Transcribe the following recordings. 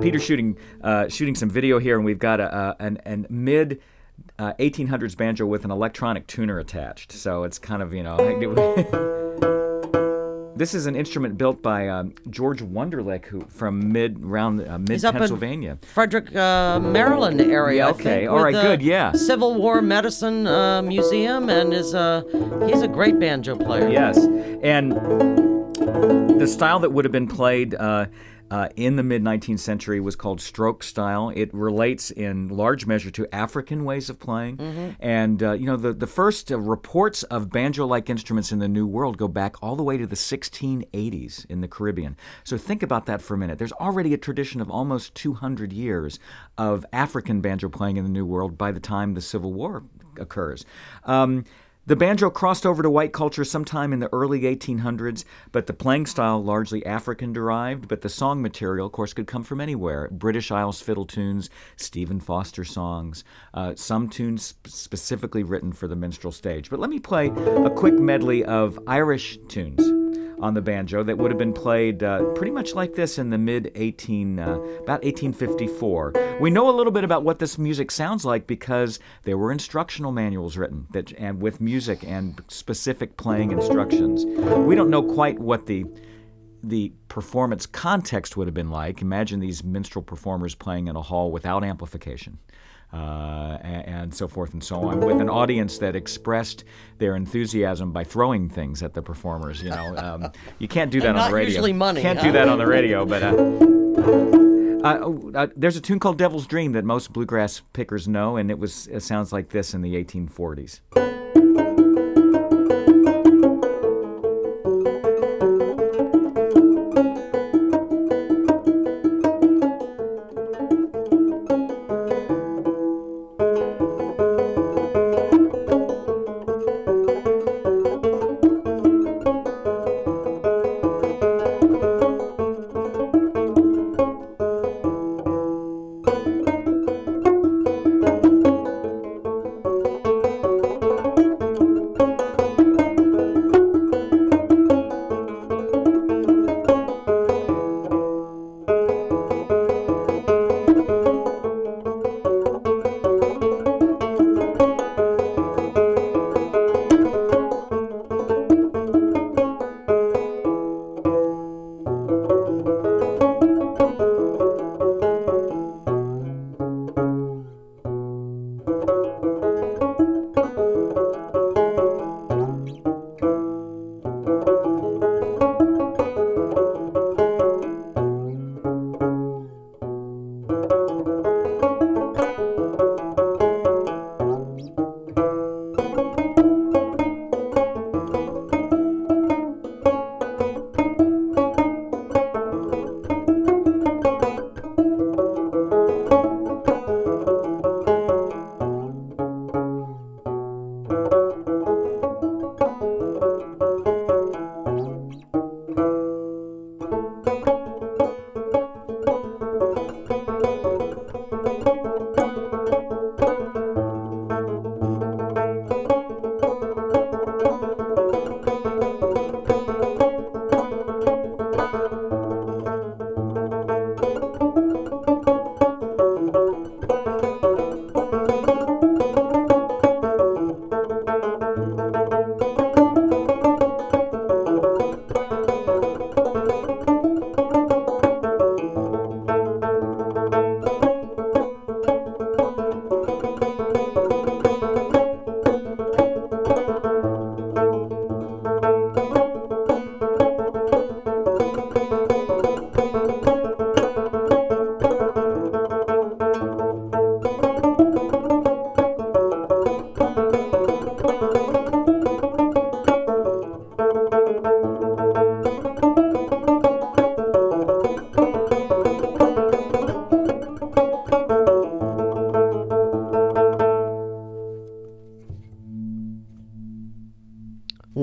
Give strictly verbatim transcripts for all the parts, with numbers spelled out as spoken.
Peter's shooting uh, shooting some video here, and we've got a, a an, an mid uh, eighteen hundreds banjo with an electronic tuner attached. So it's kind of, you know, this is an instrument built by um, George Wunderlich, who from mid round uh, mid He's Pennsylvania, up in Frederick, uh, Maryland area. Yeah, okay, I think, all right, good, yeah. Civil War Medicine uh, Museum, and is a uh, he's a great banjo player. Yes, and the style that would have been played Uh, Uh, in the mid-nineteenth century was called stroke style. It relates in large measure to African ways of playing. Mm-hmm. And, uh, you know, the, the first uh, reports of banjo-like instruments in the New World go back all the way to the sixteen eighties in the Caribbean. So think about that for a minute. There's already a tradition of almost two hundred years of African banjo playing in the New World by the time the Civil War occurs. Um, The banjo crossed over to white culture sometime in the early eighteen hundreds, but the playing style largely African-derived, but the song material, of course, could come from anywhere. British Isles fiddle tunes, Stephen Foster songs, uh, some tunes specifically written for the minstrel stage. But let me play a quick medley of Irish tunes on the banjo that would have been played uh, pretty much like this in the mid eighteen, uh, about eighteen fifty-four. We know a little bit about what this music sounds like because there were instructional manuals written that, and with music and specific playing instructions. We don't know quite what the the performance context would have been like. Imagine these minstrel performers playing in a hall without amplification. Uh, and, and so forth and so on, with an audience that expressed their enthusiasm by throwing things at the performers. You know, um, you can't do that and on not the radio. Usually money. Can't huh? do that on the radio, but. Uh, Uh, oh, uh, there's a tune called Devil's Dream that most bluegrass pickers know, and it was it sounds like this in the eighteen forties.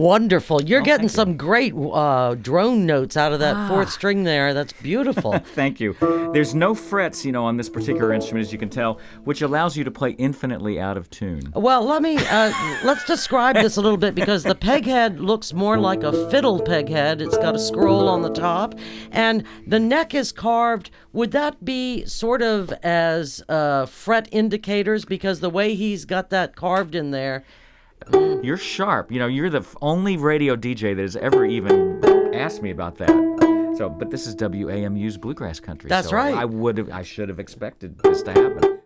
wonderful. You're oh, getting some you. great uh, drone notes out of that ah. fourth string there. That's beautiful. Thank you. There's no frets, you know, on this particular instrument, as you can tell, which allows you to play infinitely out of tune. Well, let me, uh, let's describe this a little bit, because the peghead looks more like a fiddle peghead. It's got a scroll on the top, and the neck is carved. Would that be sort of as uh, fret indicators? Because the way he's got that carved in there. You're sharp. You know, you're the only radio D J that has ever even asked me about that. So, but this is W A M U's Bluegrass Country. That's so right. I would have, I should have expected this to happen.